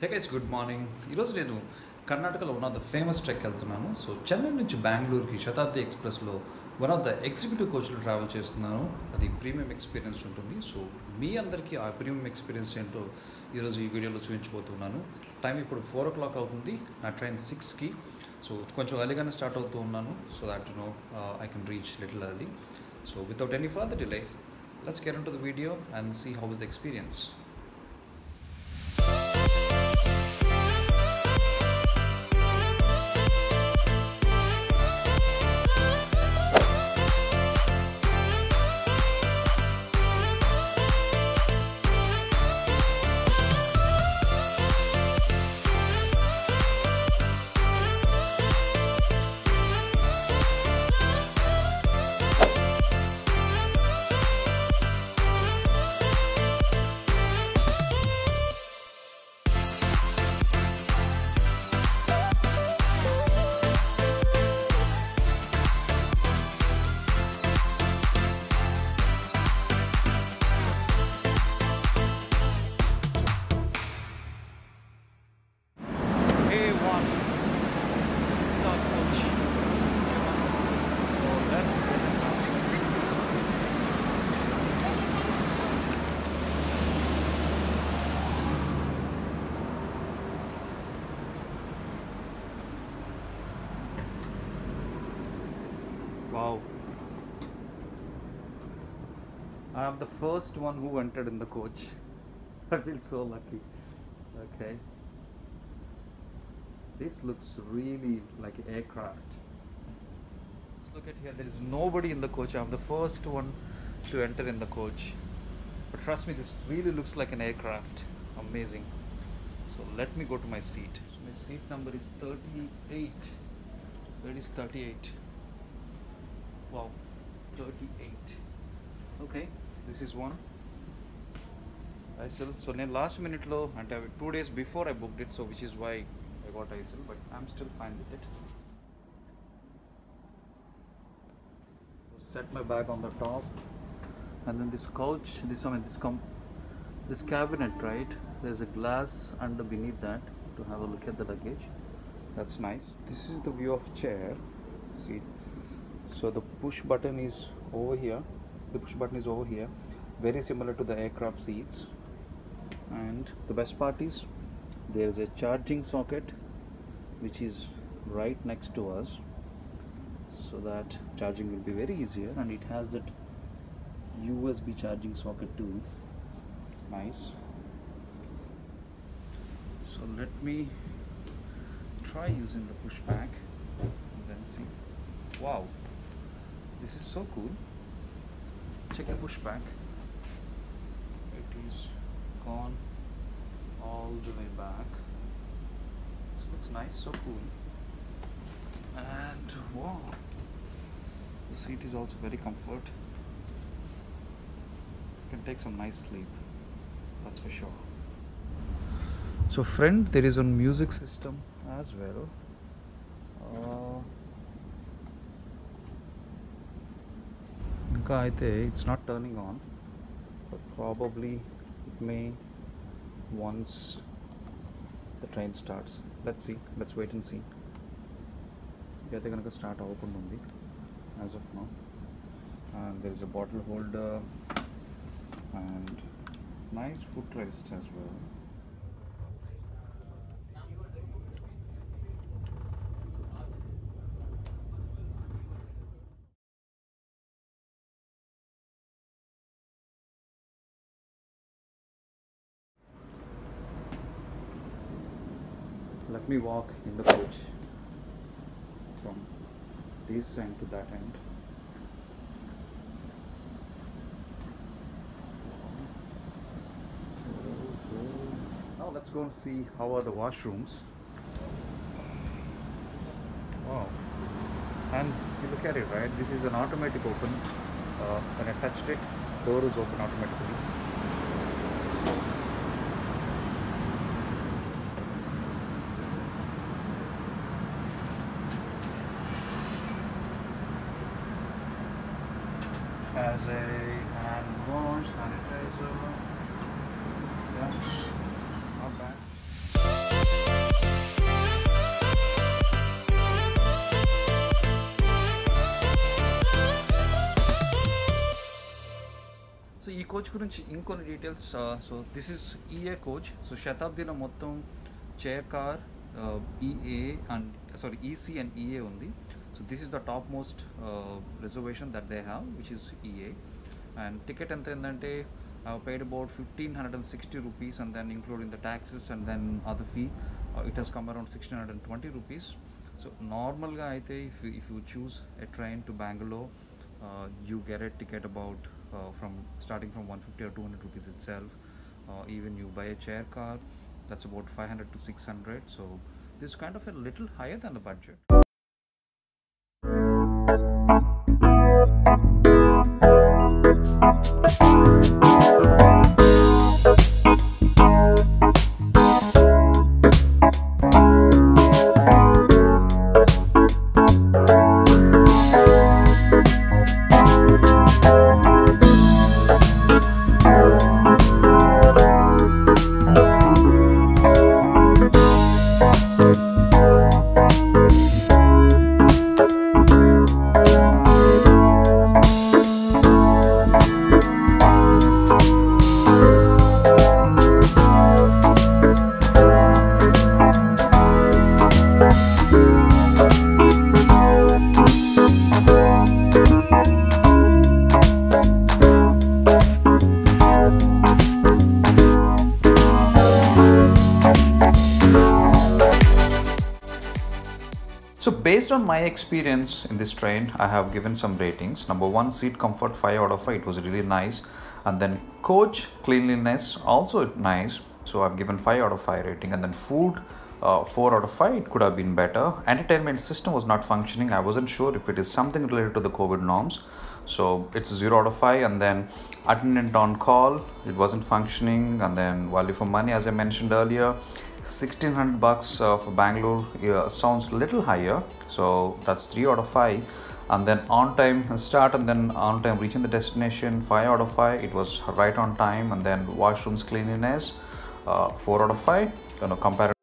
Hey guys, good morning. Iroju nenu Karnataka lo one of the famous trek elthunanu. So Chennai nunchi Bangalore ki Shatabdi Express lo one of the executive coach lo travel chestunnanu. Adi premium experience untundi. So mee andarki aa premium experience ento iroju ee video lo chuvinchipotunnanu. Time ippudu 4 o'clock avutundi. Na train 6 ki. So koncham early ga start avutunnanu so that you know I can reach little early. So without any further delay, let's get into the video and see how was the experience. Wow, I am the first one who entered in the coach. I feel so lucky. Okay, this looks really like an aircraft. Let's look at here. There is nobody in the coach. I am the first one to enter in the coach. But trust me, this really looks like an aircraft. Amazing. So let me go to my seat. So my seat number is 38. Where is 38? Wow, 38. Okay, this is one. ISIL. So in last minute low, and 2 days before I booked it, so which is why I got ISIL, but I'm still fine with it. Set my bag on the top, and then this couch, this cabinet, right? There's a glass under beneath that to have a look at the luggage. That's nice. This is the view of chair. See. So the push button is over here. Very similar to the aircraft seats. And the best part is there is a charging socket which is right next to us, so that charging will be very easier. And it has that USB charging socket too. It's nice. So let me try using the push pack and then see. Wow. This is so cool. Check the push back. It is gone all the way back. This looks nice, so cool. And wow, the seat is also very comfort. You can take some nice sleep, that's for sure. So friend, there is a music system as well. It's not turning on, but probably it may once the train starts. Let's see, let's wait and see. Yeah, they're gonna start open as of now. And there's a bottle holder and nice footrest as well. Let me walk in the coach from this end to that end. Now let's go and see how are the washrooms. Wow, and you look at it, right? This is an automatic open. When I touched it, door is open automatically. As a hand wash, sanitizer, yeah, not bad. coach gurinchi inkonni details. So this is EA coach. So Shatabdi lo mottam chair EA and sorry EC and EA undi. So this is the topmost reservation that they have, which is EA. And ticket and then I paid about 1560 rupees, and then including the taxes and then other fee, it has come around 1620 rupees. So normal ga aithe if you choose a train to Bangalore, you get a ticket about starting from 150 or 200 rupees itself. Even you buy a chair car, that's about 500 to 600. So this is kind of a little higher than the budget. So based on my experience in this train, I have given some ratings. Number one, seat comfort, 5 out of 5. It was really nice. And then coach cleanliness also nice. So I've given 5 out of 5 rating. And then food, 4 out of 5. It could have been better. Entertainment system was not functioning. I wasn't sure if it is something related to the COVID norms. So it's 0 out of 5. And then attendant on call, it wasn't functioning. And then value for money, as I mentioned earlier, 1600 bucks for Bangalore sounds little higher, so that's 3 out of 5. And then on time start and then on time reaching the destination, 5 out of 5. It was right on time. And then washrooms cleanliness, 4 out of 5. You know, compare.